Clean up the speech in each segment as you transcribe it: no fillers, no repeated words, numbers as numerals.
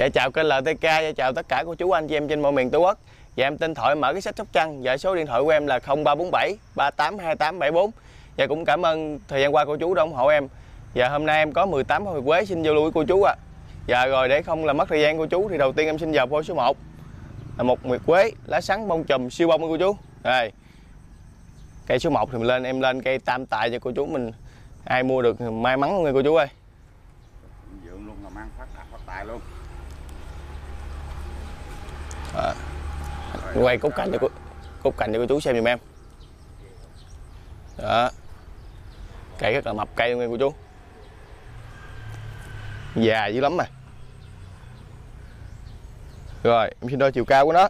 Dạ chào kênh LTK, dạ chào tất cả cô chú anh chị em trên mọi miền Tổ quốc. Dạ em tên Thoại, mở cái sách Sóc Trăng. Dạ số điện thoại của em là 0347 382874. Dạ cũng cảm ơn thời gian qua cô chú đã ủng hộ em. Dạ hôm nay em có 18 hoa Nguyệt Quế xin giao lưu với cô chú ạ. Dạ rồi để không là mất thời gian cô chú thì đầu tiên em xin vào hoa số 1 là một Nguyệt Quế lá sắn bông chùm siêu bông cô chú. Rồi cây số 1 thì mình lên, em lên cây tam tài cho cô chú mình, ai mua được may mắn luôn nha cô chú ơi. Dưỡng luôn làm ăn phát tài luôn. Quay cốt cành cho cô, cốt cành cho cô chú xem giùm em. Đó. Cây rất là mập cây luôn nha cô chú. Già dữ lắm mà. Rồi, em xin đo chiều cao của nó.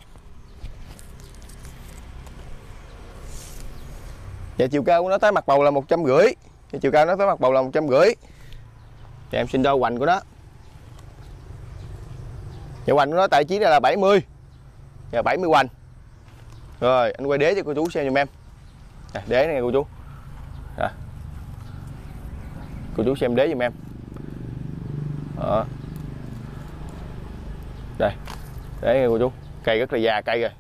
Dạ chiều cao của nó tới mặt bầu là 150. Dạ, chiều cao nó tới mặt bầu là 150. Dạ em xin đo hoành của nó. Dạ hoành của nó tại trí này là 70. Dạ 70 hoành. Rồi anh quay đế cho cô chú xem giùm em. À, đế này cô chú. À. Cô chú xem đế giùm em. Đó. Đây. Đế này cô chú. Cây rất là già cây rồi.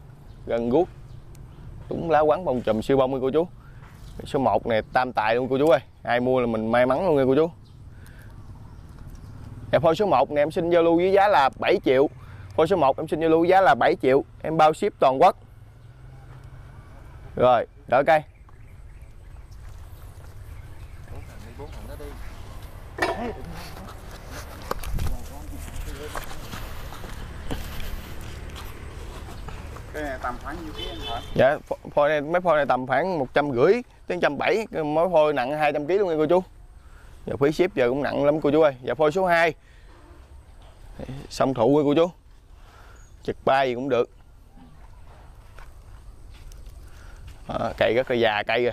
Gần guốc. Đúng lá quắn bông chùm siêu bông nha cô chú. Số 1 này tam tài luôn cô chú ơi. Ai mua là mình may mắn luôn nha cô chú. Em phôi số 1 này em xin giao lưu với giá là 7 triệu. Phôi số 1 em xin giao lưu giá là 7 triệu. Em bao ship toàn quốc. Rồi, đỡ cây. Cái này tầm khoảng nhiêu ký anh hả? Dạ, phôi này, mấy phôi này tầm khoảng 150 tới 170, mỗi phôi nặng 200 kg luôn nha cô chú. Giờ phí ship giờ cũng nặng lắm cô chú ơi. Giờ phôi số 2. Song thụ nha cô chú. Chật bay gì cũng được. À, cây rất là già cây rồi.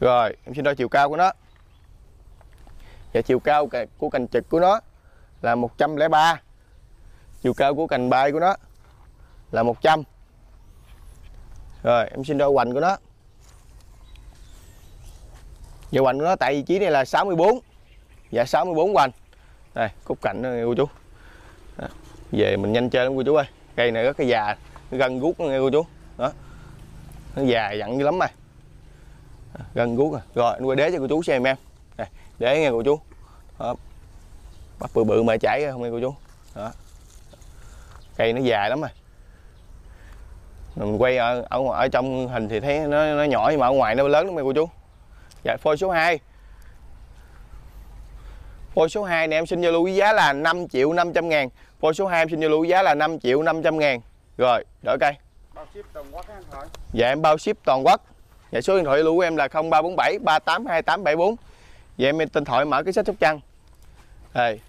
Rồi, em xin đo chiều cao của nó. Dạ chiều cao của cành trực của nó là 103. Chiều cao của cành bay của nó là 100. Rồi em xin đo hoành của nó. Dạ hoành của nó tại vị trí này là 64. Dạ 64 hoành. Đây cúc cạnh đó nghe cô chú. Đó. Về mình nhanh chơi lắm cô chú ơi. Cây này rất là già, gần guốc nghe cô chú. Đó. Nó già dặn dữ lắm mà. Gần guốc rồi. Rồi anh quay đế cho cô chú xem em. Đây, đế nghe cô chú. Đó. Bắp bự bự mà chảy không nghe cô chú. Đó. Cây nó dài lắm rồi. Mình quay ở trong hình thì thấy nó nhỏ nhưng mà ở ngoài nó lớn lắm cô chú. Dạ phôi số 2. Phôi số 2 này em xin giao lưu với giá là 5 triệu 500 ngàn. Phôi số 2 em xin giao lưu với giá là 5 triệu 500 ngàn. Rồi, đỡ cây. Bao ship toàn quốc anh Thoại. Dạ em bao ship toàn quốc. Dạ số điện thoại lưu của em là 0347 382874. Dạ em tên Thoại, mở cái sách Sóc Trăng. Đây.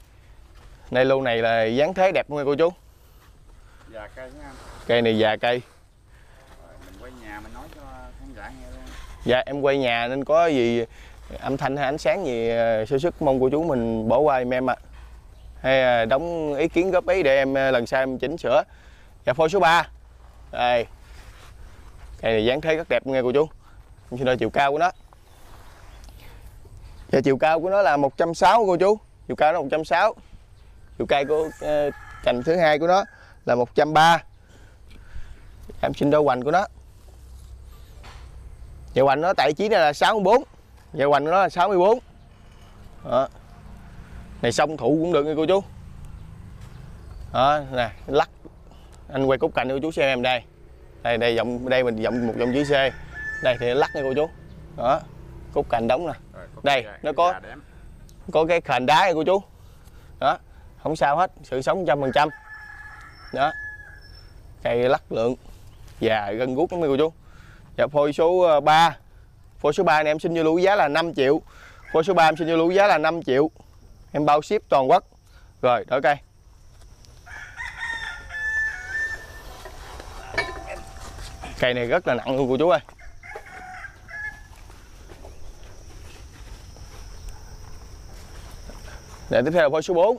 Này lưu này là dáng thế đẹp luôn nha cô chú. Già cây, cây này già cây. Mình quay nhà mình nói cho khán giả nghe luôn. Dạ em quay nhà nên có gì âm thanh hay ánh sáng gì sơ sức mong cô chú mình bỏ qua em ạ. À. Hay đóng ý kiến góp ý để em lần sau em chỉnh sửa. Dạ phôi số 3. Đây. Cây này dáng thế rất đẹp nghe cô chú. Em xin đo chiều cao của nó. Dạ chiều cao của nó là 160 cô chú. Chiều cao nó 160. Chiều cao của cành thứ hai của nó là 130. Em xin đo hoành của nó. Dạ hoành nó tại chí này là 64. Dạ hoành của nó là 64. Đó. Này song thụ cũng được nha cô chú. Đó nè, lắc. Anh quay cốt cạnh cho cô chú xem em đây. Đây đây vòng đây mình vòng một vòng dưới C. Đây thì lắc nha cô chú. Đó. Cốt cạnh đóng nè. Đây, nó có cái khền đá nha cô chú. Đó. Không sao hết, sự sống 100%. Đó. Cây lắc lượng. Và gân guốc lắm cô chú. Dạ phôi số 3. Phôi số 3 này em xin giao lưu giá là 5 triệu. Phôi số 3 em xin giao lưu giá là 5 triệu. Em bao ship toàn quốc. Rồi, đỡ cây. Cây này rất là nặng luôn cô chú ơi. Để tiếp theo là phôi số 4.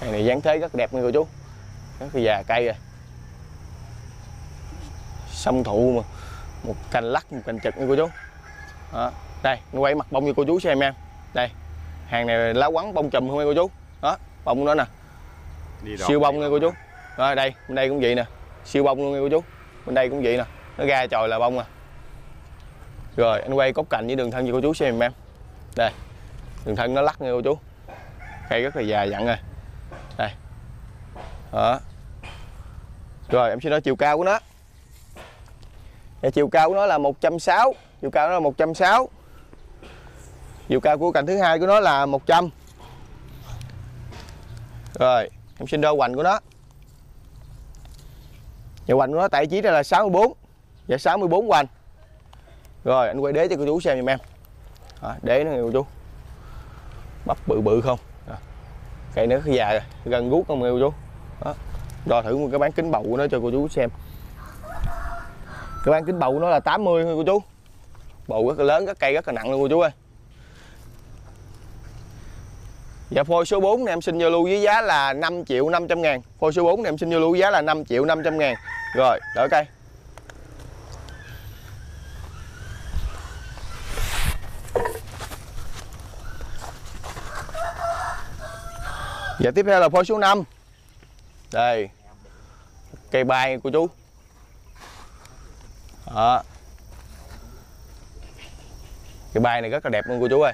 Cây này dáng thế rất đẹp nha cô chú. Rất là già cây rồi. Song thụ mà. Một cành lắc, một cành trực nha cô chú. Đó. Đây, quay mặt bông cho cô chú xem em. Đây. Hàng này lá quắn bông chùm không nghe cô chú. Đó, bông đó nè. Siêu bông nghe cô chú. Đó, đây, bên đây cũng vậy nè. Siêu bông luôn nghe cô chú. Bên đây cũng vậy nè. Nó ra trời là bông à. Rồi, anh quay cốc cành với đường thân cho cô chú xem em. Đây. Đường thân nó lắc nghe cô chú. Cây rất là dài dặn rồi. Đây. Đó. Rồi, em sẽ nói chiều cao của nó. Và chiều cao của nó là 160, chiều cao nó là 160. Chiều cao của cành thứ hai của nó là 100. Rồi, em xin đo hoành của nó. Và hoành của nó tại chỉ là 64. Và 64 hoành. Rồi, anh quay đế cho cô chú xem giùm em. Đó, đế nó nghe cô chú. Bắp bự bự không? Đó. Cây nó dài rồi, gần guốc không nghe cô chú. Đó. Đo thử một cái bán kính bầu của nó cho cô chú xem. Cái bán kính bầu nó là 80 thôi cô chú. Bầu rất là lớn, các cây rất là nặng luôn cô chú ơi. Và phôi số 4 này em xin giao lưu với giá là 5.500.000. Phôi số 4 này em xin giao lưu với giá là 5.500.000. Rồi, đỡ cây. Và tiếp theo là phôi số 5. Đây. Cây bay cô chú. Đó. Cái bay này rất là đẹp luôn cô chú ơi.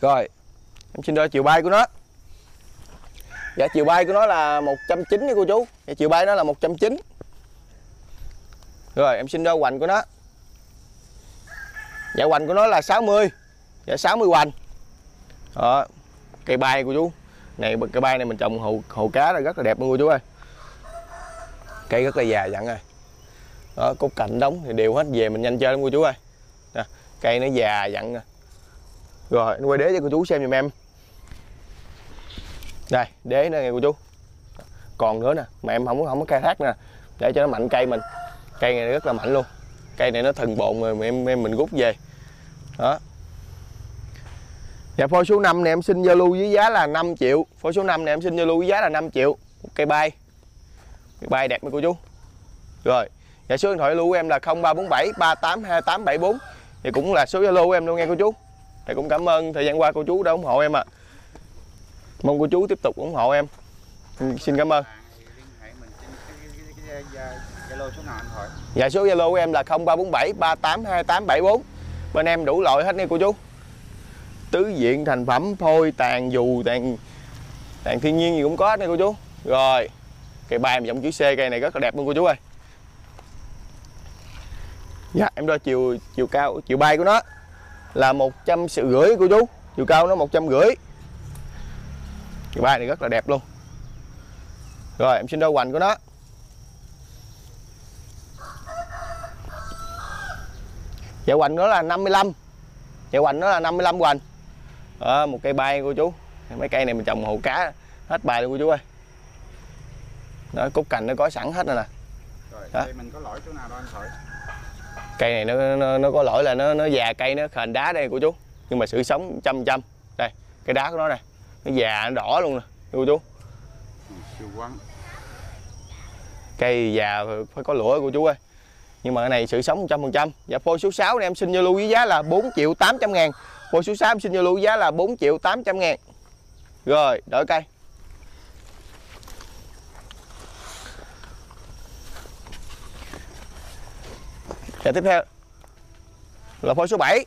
Rồi, em xin đo chiều bay của nó. Dạ chiều bay của nó là 190 nha cô chú. Dạ chiều bay nó là 190. Rồi, em xin đo hoành của nó. Dạ hoành của nó là 60. Dạ 60 hoành. Đó, cây bay cô chú. Này cái bay này mình trồng hồ cá là rất là đẹp luôn cô chú ơi. Cây rất là dài dặn rồi. Đó, cốt cạnh đóng thì đều hết, về mình nhanh chơi lắm cô chú ơi. Nè, cây nó già dặn rồi. Rồi, anh quay đế cho cô chú xem giùm em. Đây, đế nữa nghe cô chú. Còn nữa nè, mà em không có khai thác nè, để cho nó mạnh cây mình. Cây này rất là mạnh luôn. Cây này nó thần bộn rồi mình rút về. Đó. Dạ phôi số 5 này em xin giao lưu với giá là 5 triệu. Phôi số 5 này em xin giao lưu với giá là 5 triệu. Cây bay. Cây bay đẹp mấy cô chú. Rồi, dạ số điện thoại lưu của em là 0347 382874. Thì cũng là số Zalo của em luôn nghe cô chú. Thì cũng cảm ơn thời gian qua cô chú đã ủng hộ em ạ. À. Mong cô chú tiếp tục ủng hộ em. Xin cảm ơn. Dạ số Zalo của em là 0347 382874. Bên em đủ loại hết nghe cô chú. Tứ diện thành phẩm, phôi, tàn, dù, tàn thiên nhiên gì cũng có hết nè cô chú. Rồi, cây bay dòng chữ C, cây này rất là đẹp luôn cô chú ơi. Dạ, em đo chiều cao, chiều bay của nó là 150 cô chú. Chiều cao nó 150. Cây bay này rất là đẹp luôn. Rồi, em xin đo hoành của nó. Dạ, hoành nó là 55. Dạ, hoành nó là 55 hoành. À, một cây bay cô chú. Mấy cây này mình trồng hồ cá hết bài luôn cô chú ơi. Đó, cốt cành nó có sẵn hết rồi nè. Rồi, cây mình có lỗi chỗ nào đâu anh Thoại? Cây này nó có lỗi là nó già, cây nó khền đá đây cô chú. Nhưng mà sự sống chăm. Đây, cái đá của nó này, nó già, nó đỏ luôn nè cô chú. Cây già phải có lũa cô chú ơi. Nhưng mà cái này sự sống 100%. Dạ phôi số 6 này em xin giao lưu với giá là 4.800.000. Phôi số 6 em xin giao lưu với giá là 4.800.000. Rồi, đổi cây. Và tiếp theo là phôi số 7.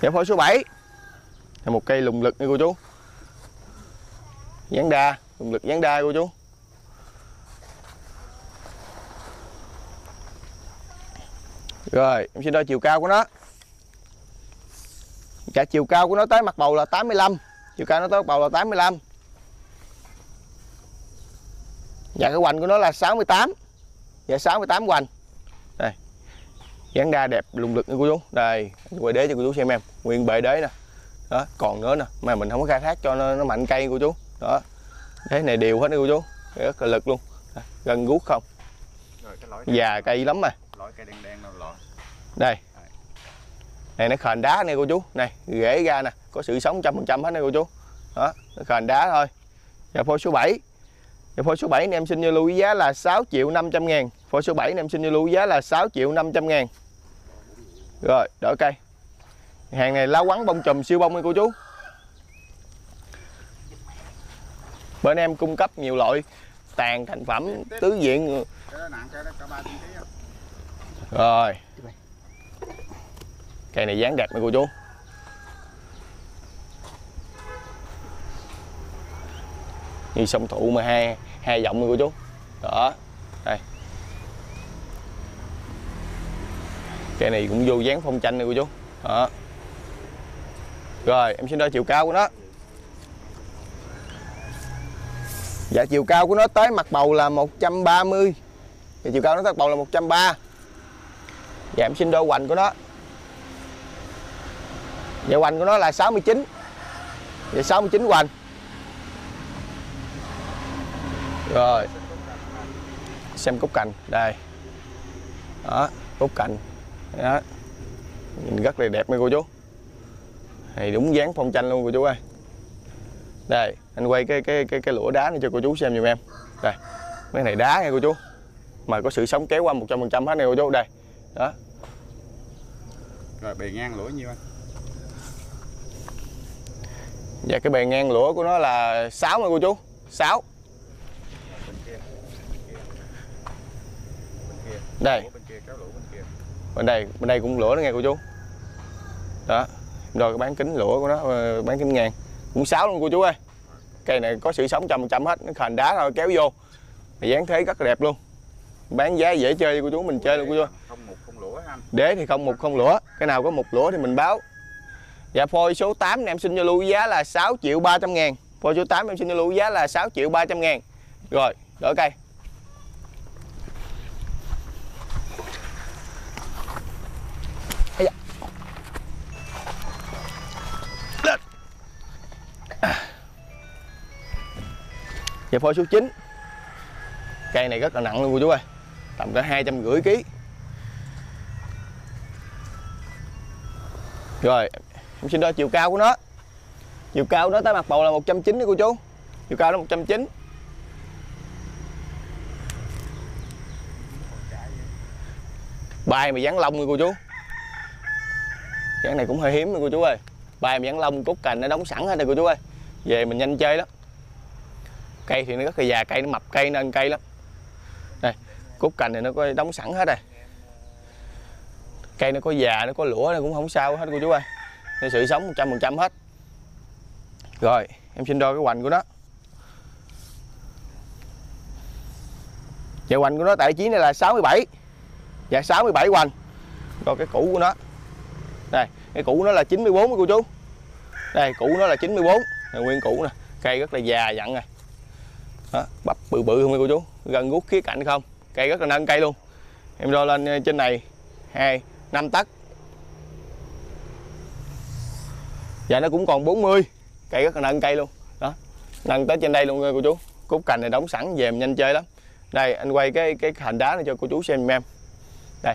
Và phôi số 7 là một cây lùng lực nha cô chú. Gián đa, lùng lực gián đa cô chú. Rồi, em xin đo chiều cao của nó. Cả chiều cao của nó tới mặt bầu là 85. Chiều cao nó tới mặt bầu là 85. Dạ cái hoành của nó là 68. Dạ 68 hoành. Đây. Dáng đa đẹp lùng lực nha cô chú. Đây, quay đế cho cô chú xem em. Nguyên bệ đế nè. Đó, còn nữa nè, mà mình không có khai thác cho nó mạnh cây cô chú. Đó. Đế này đều hết nha cô chú. Rất là lực luôn. Gần guốc không. Rồi cái lỗi già cây lắm mà. Lỗi cây đen đâu lỗi. Đây. Này nó khền đá nè cô chú. Này, rễ ra nè, có sự sống 100% hết nè cô chú. Đó, nó khền đá thôi. Dạ phôi số 7. Phôi số 7 anh em xin giao lưu giá là 6.500.000. Phôi số 7 anh em xin giao lưu giá là 6.500.000. Rồi, đỡ cây. Hàng này lá quắn bông chùm siêu bông nha cô chú. Bên em cung cấp nhiều loại tàn thành phẩm tứ diện. Rồi. Cây này dáng đẹp nha cô chú. Như song thụ mà hai giọng của chú. Đó. Đây. Cây này cũng vô dáng phong chanh này của chú. Đó. Rồi, em xin đo chiều cao của nó. Dạ chiều cao của nó tới mặt bầu là 130. Dạ, chiều cao nó tới mặt bầu là 130. Dạ em xin đo hoành của nó. Dạ hoành của nó là 69. Dạ 69 hoành. Rồi xem cúc cành đây, đó cúc cành đó, nhìn rất là đẹp nha cô chú, này đúng dáng phong chanh luôn cô chú ơi. Đây anh quay cái lũa đá này cho cô chú xem giùm em. Đây mấy này đá nha cô chú, mà có sự sống kéo qua 100% hết này cô chú. Đây đó, rồi bề ngang lũa nhiêu anh? Dạ cái bề ngang lũa của nó là 6 nha cô chú, 6. Đây bên đây cũng lũa nó nghe cô chú. Đó rồi cái bán kính lũa của nó, bán kính ngang cũng 6 luôn cô chú ơi. Cây này có sự sống 100% hết, nó hình đá thôi kéo vô, dáng thế rất là đẹp luôn, bán giá dễ chơi cô chú, mình chơi luôn cô chú. Không một không lũa anh, đế thì không một không lũa, cái nào có một lũa thì mình báo. Dạ phôi số 8 em xin giao lưu giá là 6.300.000. Phôi số 8 em xin giao lưu giá là 6.300.000. Rồi đổi cây. Dạ phôi số 9. Cây này rất là nặng luôn cô chú ơi, tầm cả 250 kg. Rồi em xin đo chiều cao của nó. Chiều cao của nó tới mặt bầu là 190 đấy cô chú. Chiều cao nó 190. Bài mà dán lông nha cô chú. Cái này cũng hơi hiếm nha cô chú ơi. Bài mà dán lông, cốt cành nó đóng sẵn hết rồi cô chú ơi. Về mình nhanh chơi lắm. Cây thì nó rất là già, cây nó mập, cây nên cây lắm. Đây, cúc cành thì nó có đóng sẵn hết rồi. Cây nó có già, nó có lũa, nó cũng không sao hết cô chú ơi. Nó sự sống 100% hết. Rồi, em xin đo cái hoành của nó. Dạ hoành của nó tại vị trí này là 67. Dạ 67 hoành. Rồi cái củ của nó. Đây, cái củ của nó là 94 cô chú. Đây, củ của nó là 94. Này, nguyên củ nè, cây rất là già dặn rồi. Đó, bắp bự bự không mấy cô chú, gần gút khía cạnh không, cây rất là nâng cây luôn. Em đo lên trên này 2 5 tấc. Dạ nó cũng còn 40. Cây rất là nâng cây luôn đó, nâng tới trên đây luôn cô chú. Cúc cành này đóng sẵn, về nhanh chơi lắm. Đây anh quay cái hành đá này cho cô chú xem em. Đây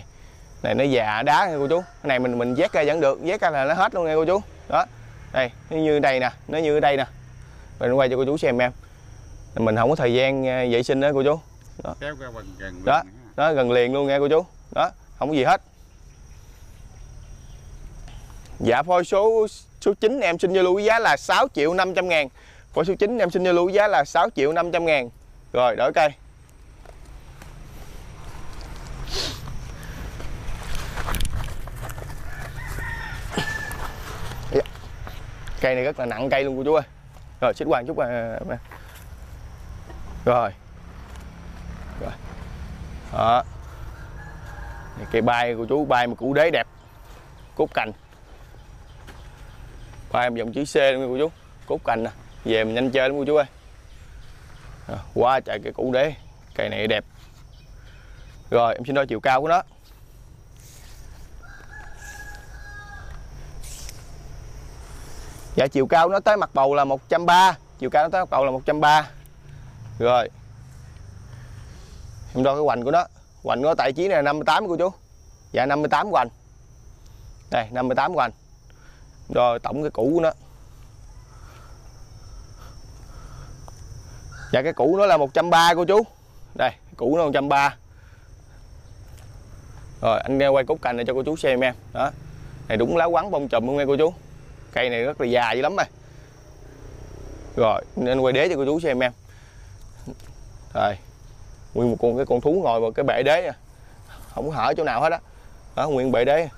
này nó già đá nha cô chú, cái này mình vét ra vẫn được, vét ra là nó hết luôn nha cô chú. Đó đây nó như đây nè, nó như đây nè, mình quay cho cô chú xem em. Mình không có thời gian vệ sinh đó cô chú. Đó, đó gần liền luôn nghe cô chú. Đó, không có gì hết. Dạ phôi số 9 em xin giao lưu giá là 6.500.000. Phôi số 9 em xin giao lưu giá là 6.500.000. Rồi, đổi cây. Cây này rất là nặng cây luôn cô chú ơi. Rồi, xích quang chút mà. Rồi. Rồi. Đó. Cây bay của chú, bay mà củ đế đẹp. Cốt cành. Bay dòng chữ C luôn cô chú. Cốt cành nè, về mình nhanh chơi lắm cô chú ơi. Đó. Qua chạy cái củ đế, cây này đẹp. Rồi, em xin đo chiều cao của nó. Dạ chiều cao nó tới mặt bầu là 130, chiều cao nó tới mặt bầu là 130. Rồi em đo cái hoành của nó. Hoành của nó tại chí này là 58 cô chú. Dạ 58 hoành. Đây 58 hoành. Rồi tổng cái củ của nó. Dạ cái củ nó là 130 cô chú. Đây, củ nó 130. Rồi anh quay cốt cành này cho cô chú xem em. Đó. Này đúng lá quắn bông chùm luôn nghe cô chú. Cây này rất là già dữ lắm rồi. Rồi, nên quay đế cho cô chú xem em. Rồi. Nguyên một con thú ngồi vào cái bệ đế. Không có hở chỗ nào hết á. Đó. Đó, nguyên bệ đế.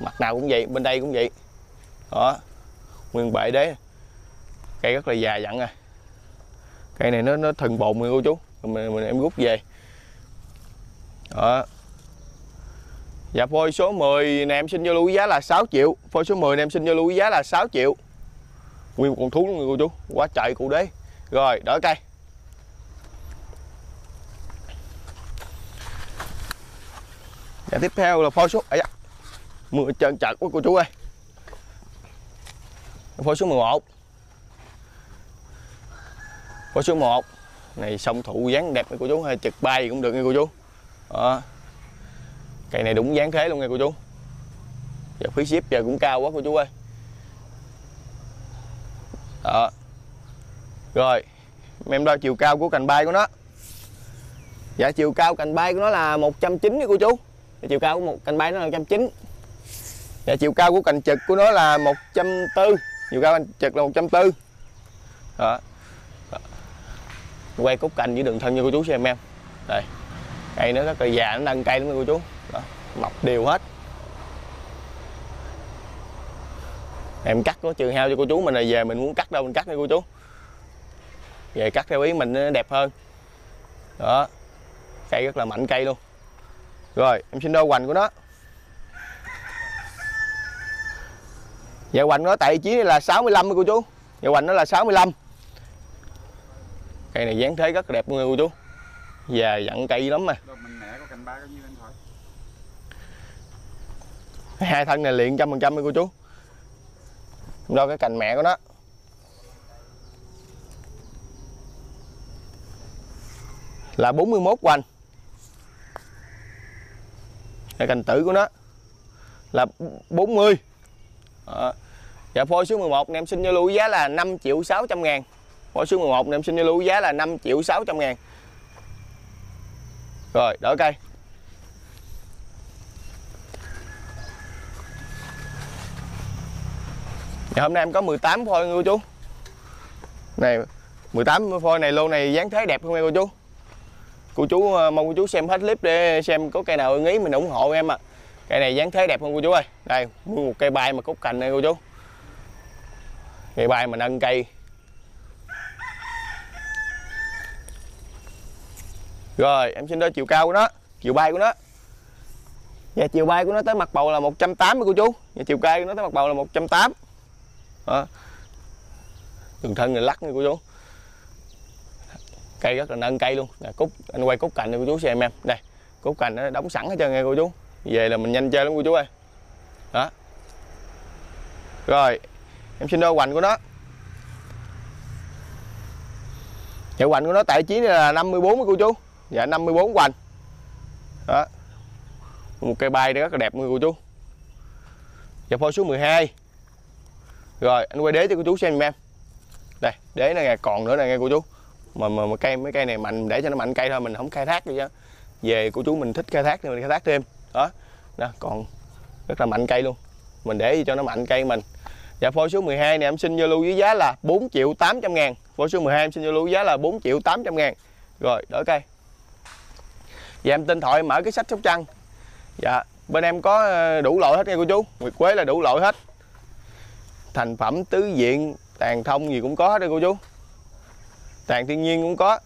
Mặt nào cũng vậy, bên đây cũng vậy. Đó. Nguyên bệ đế. Cây rất là già dặn rồi. Cây này nó thần bồn người cô chú. Mình em rút về. Đó. Dạ phôi số 10 nè em xin giao lưu giá là 6 triệu. Phôi số 10 nè em xin giao lưu giá là 6 triệu. Nguyên một con thú luôn người cô chú. Quá trời cụ đế. Rồi, đổi cây. Dạ tiếp theo là phôi số à, dạ. Mưa trơn trật quá cô chú ơi. Phôi số 11. Phôi số 1 này song thụ dáng đẹp cô chú, hay trực bay cũng được nghe cô chú. Đó. Cây này đúng dáng thế luôn nghe cô chú. Giờ phí ship giờ cũng cao quá cô chú ơi. Đó. Rồi em đo chiều cao của cành bay của nó. Dạ chiều cao cành bay của nó là 190 nha cô chú. Chiều cao của một cành bay nó là 190. Dạ chiều cao của cành trực của nó là 140. Chiều cao cành trực là 140. Đó. Quay cốt cành với đường thân như cô chú xem em. Đây. Cây nó rất là già, nó nâng cây lắm cô chú. Đó, mọc đều hết. Em cắt nó trừ hao cho cô chú mình, là về mình muốn cắt đâu mình cắt nha cô chú. Về cắt theo ý mình nó đẹp hơn. Đó. Cây rất là mạnh cây luôn. Rồi, em xin đo hoành của nó. Dạ hoành nó tại vị trí này là 65 cô chú. Dạ hoành nó là 65. Cây này dáng thế rất đẹp luôn cô chú. Già dặn cây lắm mà. Hai thân này liền 100% cô chú. Đo cái cành mẹ của nó. Là 41 hoành. Cái cành tử của nó là 40. Đó. Dạ phôi số 11 em xin giao lưu giá là 5.600.000. Phôi số 11 em xin giao lưu giá là 5.600.000. Rồi đỡ cây. Dạ, hôm nay em có 18 phôi cô chú. Này 18 phôi này lô này dáng thế đẹp không em cô chú. Cô chú mong cô chú xem hết clip để xem có cây nào ưng ý mình ủng hộ em à. Cây này dáng thế đẹp không cô chú ơi. Đây mua một cây bay mà cốt cành này cô chú. Cây bay mà nâng cây. Rồi em xin đo chiều cao của nó, chiều bay của nó. Và chiều bay của nó tới mặt bầu là 180 cô chú. Và chiều cao của nó tới mặt bầu là 180. Đó. Đường thân này lắc nha cô chú. Cây rất là nâng cây luôn. Nè, cúc anh quay cúc cành này cô chú xem em. Đây, cúc cành nó đóng sẵn hết trơn nghe cô chú. Về là mình nhanh chơi lắm cô chú ơi. Đó. Rồi, em xin đo hoành của nó. Dạ hoành của nó tại vị trí là 54 cô chú. Dạ 54 hoành. Đó. Một cây bay rất là đẹp nha cô chú. Dạ phôi số 12. Rồi, anh quay đế cho cô chú xem em. Đây, đế này còn nữa nè nghe cô chú. Mà cây mấy cây này mạnh để cho nó mạnh cây thôi, mình không khai thác được chứ. Về cô chú mình thích khai thác thì mình khai thác thêm. Đó. Đó, còn rất là mạnh cây luôn. Mình để cho nó mạnh cây mình. Dạ phôi số 12 này em xin giao lưu với giá là 4.800.000. Phôi số 12 em xin giao lưu giá là 4.800.000. Rồi, đổi cây. Dạ em tên Thoại mở cái sách Sóc Trăng. Dạ, bên em có đủ loại hết nghe cô chú. Nguyệt Quế là đủ loại hết. Thành phẩm tứ diện, tàn thông gì cũng có hết đây cô chú. Tàn thiên nhiên cũng có.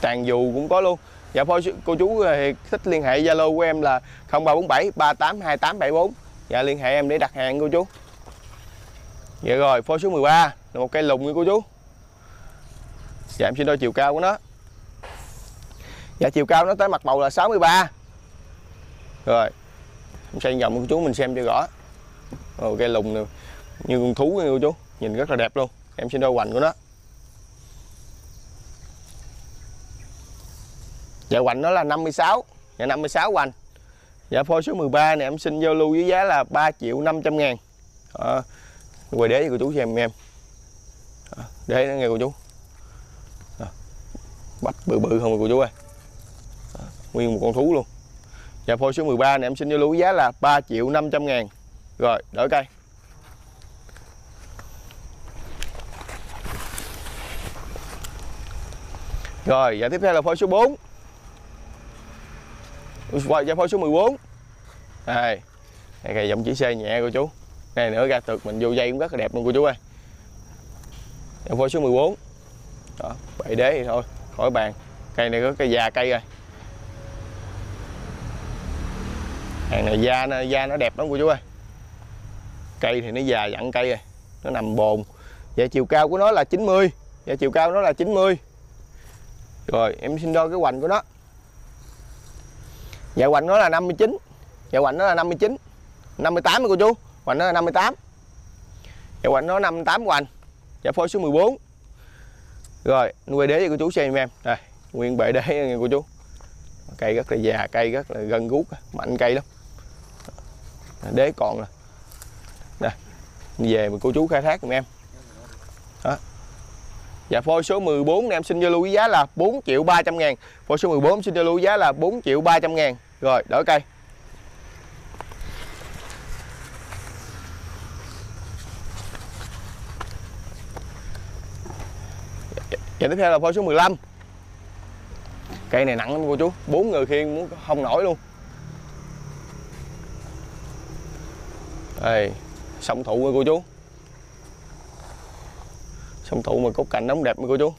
Tàn dù cũng có luôn. Dạ phôi cô chú thì thích liên hệ Zalo của em là 0347 382874. Dạ liên hệ em để đặt hàng cô chú. Dạ rồi, phôi số 13 là một cây lùng nha cô chú. Dạ em xin đo chiều cao của nó. Dạ chiều cao nó tới mặt bầu là 63. Rồi. Em xoay vòng cô chú mình xem cho rõ. Rồi cây lùng này như con thú nha cô chú, nhìn rất là đẹp luôn. Em xin đo hoành của nó. Dạ hoành nó là 56. Dạ 56 hoành. Dạ phôi số 13 này em xin giao lưu với giá là 3.500.000. Quay đế cho cô chú xem em. Để nó nghe cô chú. Bắp bự bự không cô chú ơi. Nguyên một con thú luôn. Dạ phôi số 13 này em xin vô lưu giá là 3.500.000. Rồi, đổi cây. Rồi, dạ tiếp theo là phôi số 4. Dạ phôi số 14. Đây. Này cây giọng chỉ C nhẹ cô chú. Này nữa ra tược mình vô dây cũng rất là đẹp luôn cô chú ơi. Dạ phôi số 14. Đó, bậy đế thì thôi, khỏi bàn. Cây này có cái già cây rồi. Hàng này da nó đẹp lắm cô chú ơi. Cây thì nó già dặn cây rồi. Nó nằm bồn. Dạ chiều cao của nó là 90. Dạ chiều cao của nó là 90. Rồi em xin đo cái hoành của nó. Dạ hoành nó là 59. Dạ hoành nó là 59. 58 cô chú. Hoành nó là 58. Dạ hoành nó 58 hoành. Dạ phôi số 14. Rồi nuôi đế cho cô chú xem em. Đây, nguyên bệ đế nha cô chú. Cây rất là già, cây rất là gân guốc, mạnh cây lắm. Đế còn nè. Đây, về mà cô chú khai thác giùm em. Đó. Dạ phôi số 14 này em xin giao lưu giá là 4.300.000. Phôi số 14 xin giao lưu giá là 4.300.000. Rồi, đổi cây. Dạ tiếp theo là phôi số 15. Cây này nặng lắm cô chú, 4 người khiêng muốn không nổi luôn. Đây, song thụ nha cô chú. Song thụ mà cốt cành nó cũng đẹp nha cô chú.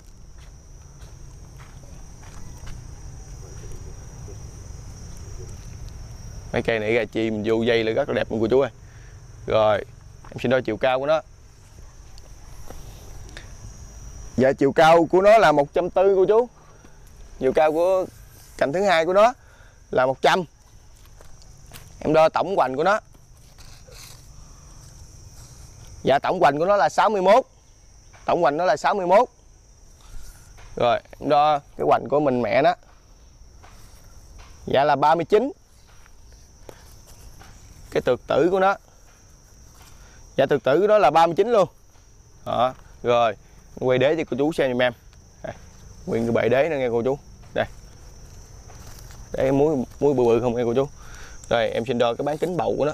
Mấy cây này ra chi mình vô dây là rất là đẹp nha cô chú ơi. Rồi, em xin đo chiều cao của nó. Dạ chiều cao của nó là 140 cô chú. Chiều cao của cành thứ hai của nó là 100. Em đo tổng hoành của nó. Dạ tổng hoành của nó là 61. Tổng hoành nó là 61. Rồi em đo cái hoành của mình mẹ nó. Dạ là 39. Cái tược tử của nó. Dạ tược tử của nó là 39 luôn. Đó. Rồi quay đế cho cô chú xem giùm em. Nguyên cái bệ đế nó nghe cô chú. Đây. Để muối bự bự không nghe cô chú. Rồi em xin đo cái bán kính bầu của nó.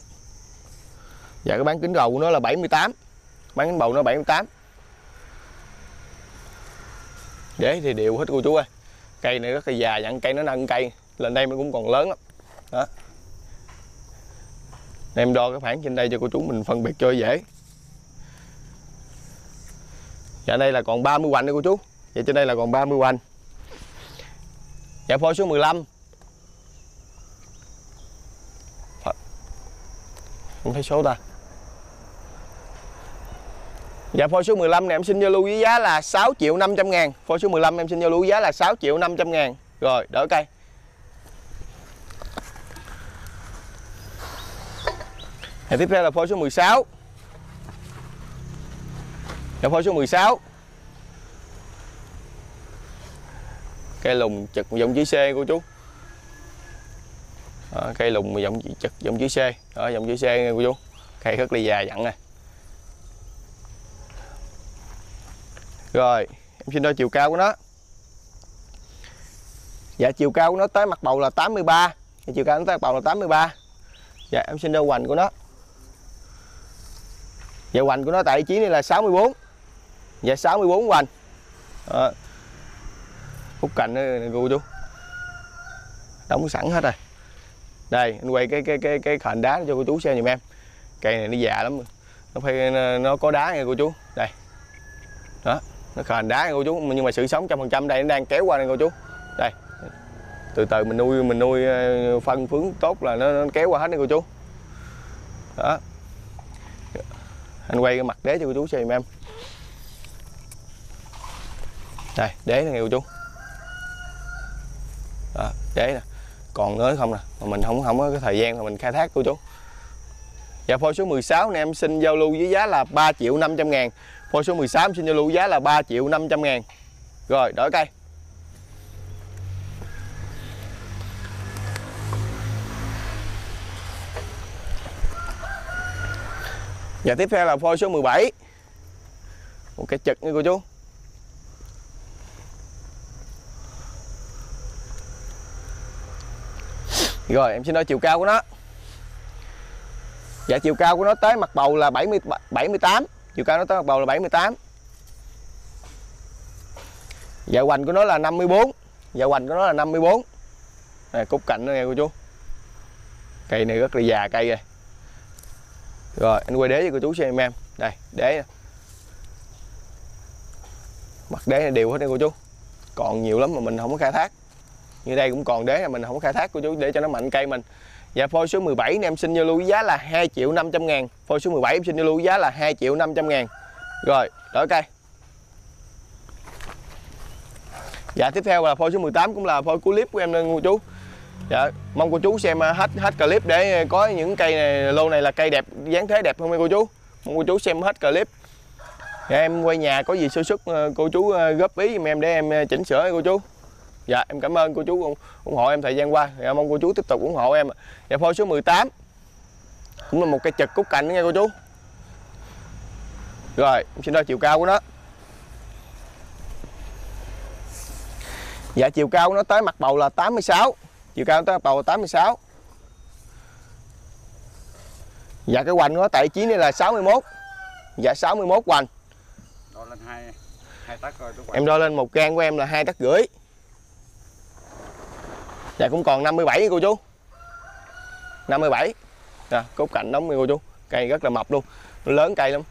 Dạ cái bán kính bầu của nó là 78. Bán kính bầu nó 78. Đế thì đều hết cô chú ơi. Cây này rất là già dặn cây, nó nâng cây lên đây nó cũng còn lớn lắm. Đó. Em đo cái khoảng trên đây cho cô chú mình phân biệt cho dễ. Dạ đây là còn 30 hoành đây cô chú. Dạ trên đây là còn 30 hoành. Dạ phôi số 15. Không thấy số ta. Dạ phôi số 15 này em xin giao lưu với giá là 6.500.000. Phôi số 15 em xin giao lưu với giá là 6.500.000. Rồi đỡ cây. Dạ tiếp theo là phôi số 16. Dạ phôi số 16. Cây lùng chật giọng chữ C cô chú. Đó, cây lùng giọng chật giọng chữ C. Đó giọng chữ C nghe cô chú. Cây rất là già dặn này. Rồi em xin đo chiều cao của nó. Dạ chiều cao của nó tới mặt bầu là 83. Dạ, chiều cao nó tới mặt bầu là 83. Dạ em xin đo hoành của nó. Dạ hoành của nó tại vị trí này là 64. Dạ 64 hoành. Đó. Cúc cành này cô chú đóng sẵn hết rồi. Đây anh quay cái khền đá cho cô chú xem giùm em. Cây này nó già lắm, nó phải nó có đá nha cô chú. Đây đó, nó khền đá nha cô chú, nhưng mà sự sống 100% đây nó đang kéo qua nè cô chú. Đây từ từ mình nuôi phân phướng tốt là nó kéo qua hết nè cô chú. Đó anh quay cái mặt đế cho cô chú xem giùm em. Đây đế nè cô chú. Đó, đế nè, còn nữa không nè, mà mình không có cái thời gian mà mình khai thác cô chú. Dạ phôi số 16 này em xin giao lưu với giá là 3.500.000. Phôi số 16 em xin giao lưu giá là 3.500.000. Rồi đổi cây. Dạ tiếp theo là phôi số 17. một cái chực nha cô chú. Rồi em xin nói chiều cao của nó. Dạ chiều cao của nó tới mặt bầu là 78. Chiều cao nó tới mặt bầu là 78. Dạ hoành của nó là 54. Dạ hoành của nó là 54. Này, cúc cạnh nó nghe cô chú. Cây này rất là già cây rồi. Rồi anh quay đế cho cô chú xem em. Đây đế nè. Mặt đế này đều hết đây cô chú. Còn nhiều lắm mà mình không có khai thác. Như đây cũng còn đế là mình không khai thác cô chú, để cho nó mạnh cây mình. Dạ phôi số 17 này em xin giao lưu giá là 2.500.000. Phôi số 17 em xin giao lưu giá là 2.500.000. Rồi đổi cây. Dạ tiếp theo là phôi số 18 cũng là phôi cuối clip của em nên cô chú. Dạ mong cô chú xem hết clip để có những cây này, lô này là cây đẹp, dáng thế đẹp không em cô chú. Mong cô chú xem hết clip. Dạ, em quay nhà có gì sơ xuất cô chú góp ý giùm em để em chỉnh sửa cô chú. Dạ em cảm ơn cô chú ủng hộ em thời gian qua. Dạ, mong cô chú tiếp tục ủng hộ em. Dạ phôi số 18 cũng là một cây chật cúc cạnh đó nghe cô chú. Rồi em xin đo chiều cao của nó. Dạ chiều cao của nó tới mặt bầu là 86. Chiều cao tới mặt bầu là 86. Dạ cái hoành của nó tại chí này là 61. Dạ 61 hoành. Đo lên 2 tấc rồi đúng không? Em đo lên một gang của em là 2,5 tấc. Dạ cũng còn 57 cô chú. 57. Nè, cốt cạnh đóng cô chú. Cây rất là mập luôn. Nó lớn cây lắm.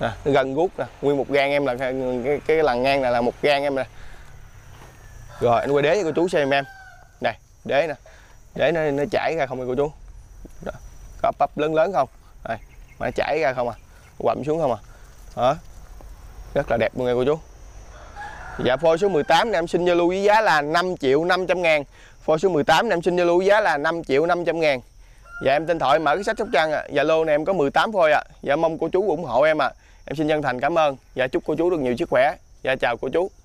Nè, nó gần guốc nè, nguyên một gang em là cái lằn ngang này là một gang em nè. Rồi anh quay đế cho cô chú xem em. Này, đế nè. Đế nó chảy ra không nè cô chú. Đó. Có bắp lớn không? Đây, mà nó chảy ra không à. Quặm xuống không à. Đó. Rất là đẹp luôn nè cô chú. Dạ phôi số 18 này em xin giao lưu với giá là 5.500.000. Phôi số 18 này em xin giao lưu với giá là 5.500.000. Dạ em tên Thoại, mở cái sách Sóc Trăng ạ. Dạ lô này em có 18 phôi ạ. Dạ mong cô chú ủng hộ em ạ. Em xin chân thành cảm ơn. Dạ chúc cô chú được nhiều sức khỏe. Dạ chào cô chú.